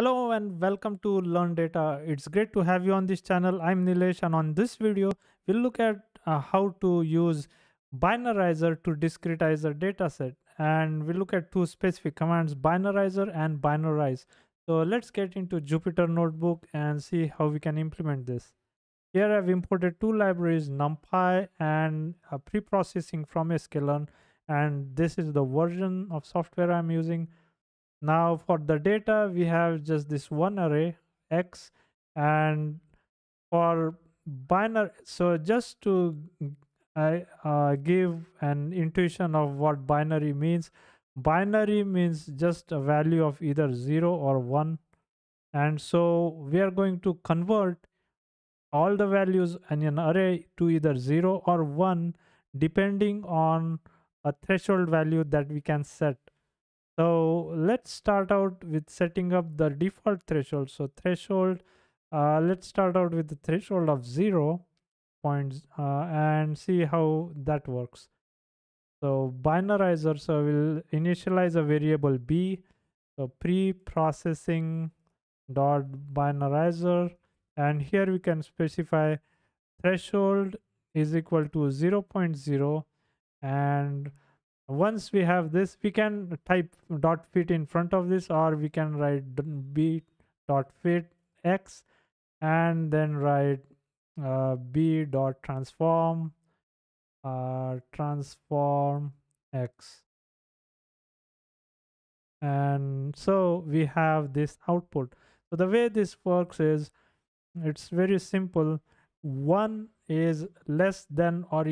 Hello and welcome to Learn Data. It's great to have you on this channel. I'm Nilesh, and on this video, we'll look at how to use Binarizer to discretize a dataset. And we'll look at two specific commands, Binarizer and Binarize. So let's get into Jupyter Notebook and see how we can implement this. Here I've imported two libraries, NumPy and Preprocessing from Scikit-learn. And this is the version of software I'm using. Now for the data, we have just this one array X, and for binary, so just to give an intuition of what binary means. Binary means just a value of either 0 or 1. And so we are going to convert all the values in an array to either 0 or 1, depending on a threshold value that we can set. So let's start out with setting up the default threshold. So threshold, let's start out with the threshold of 0 points and see how that works. So Binarizer, so we'll initialize a variable B. So preprocessing dot binarizer, and here we can specify threshold is equal to 0.0, and once we have this, we can type dot fit in front of this, or we can write b dot fit x and then write b dot transform x. And so we have this output. So the way this works is, it's very simple. One is less than or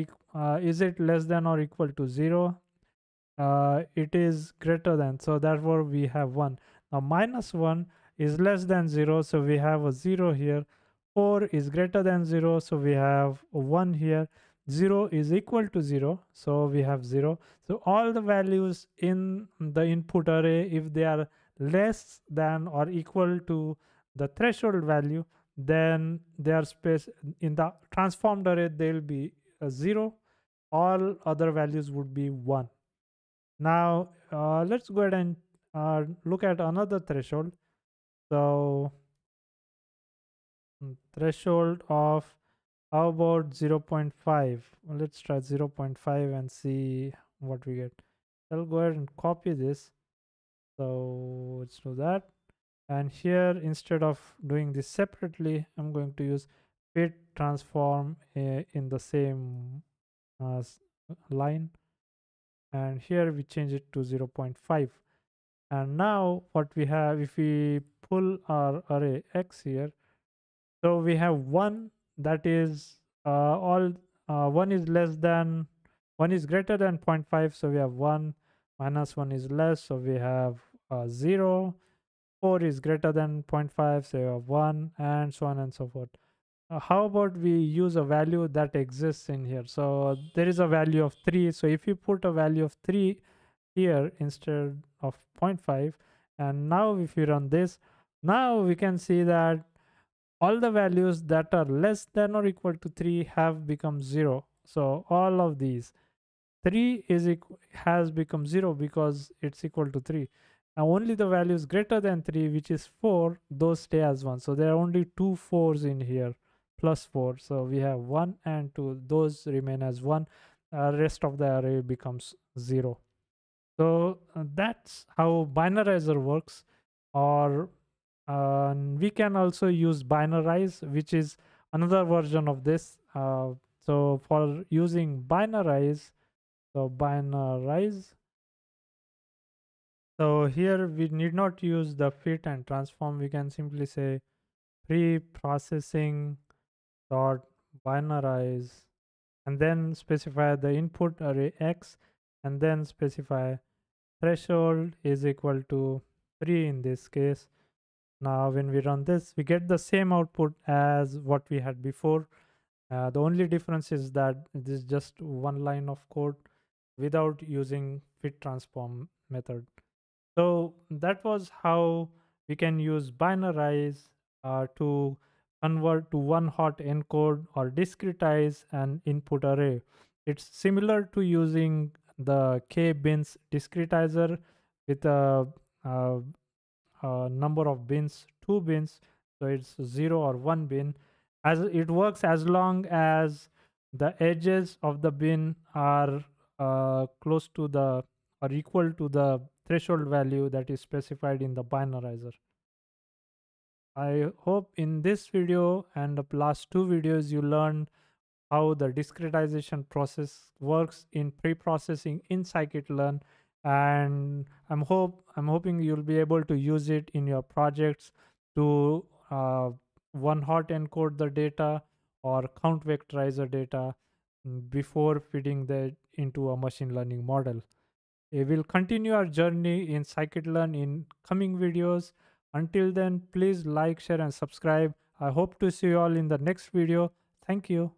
is it less than or equal to 0? It is greater than, so therefore we have 1. Now -1 is less than 0, so we have a 0 here. 4 is greater than 0, so we have a 1 here. 0 is equal to 0, so we have 0. So all the values in the input array, if they are less than or equal to the threshold value, then they are in the transformed array, they'll be a 0. All other values would be 1. Now let's go ahead and look at another threshold. So threshold of, how about 0.5? Let's try 0.5 and see what we get. I'll go ahead and copy this. So let's do that. And here, instead of doing this separately, I'm going to use fit transform in the same line. And here we change it to 0.5. And now what we have, if we pull our array X here, so we have 1 that is all 1 is less than, 1 is greater than 0.5, so we have 1. -1 is less, so we have 0. 4 is greater than 0.5, so we have 1, and so on and so forth. How about we use a value that exists in here? So there is a value of 3. So if you put a value of 3 here instead of 0.5, and now if you run this, now we can see that all the values that are less than or equal to 3 have become 0. So all of these, 3 is has become 0 because it's equal to 3. And only the values greater than 3, which is 4, those stay as 1. So there are only two 4s in here. +4, so we have 1 and 2, those remain as 1. Rest of the array becomes 0. So that's how Binarizer works. Or we can also use Binarize, which is another version of this. So for using Binarize, so Binarize, so here we need not use the fit and transform. We can simply say preprocessing dot binarize, and then specify the input array X, and then specify threshold is equal to 3 in this case. Now when we run this, we get the same output as what we had before. The only difference is that this is just one line of code without using fit transform method. So that was how we can use Binarize to convert to one-hot encode or discretize an input array. It's similar to using the K-bins discretizer with a number of bins, 2 bins, so it's 0 or 1 bin. As it works as long as the edges of the bin are close to the or equal to the threshold value that is specified in the binarizer. I hope in this video and the last 2 videos you learned how the discretization process works in preprocessing in Scikit-learn, and I'm hoping you'll be able to use it in your projects to one hot encode the data or count vectorizer data before feeding that into a machine learning model. We will continue our journey in Scikit-learn in coming videos. Until then, please like, share and subscribe. I hope to see you all in the next video. Thank you.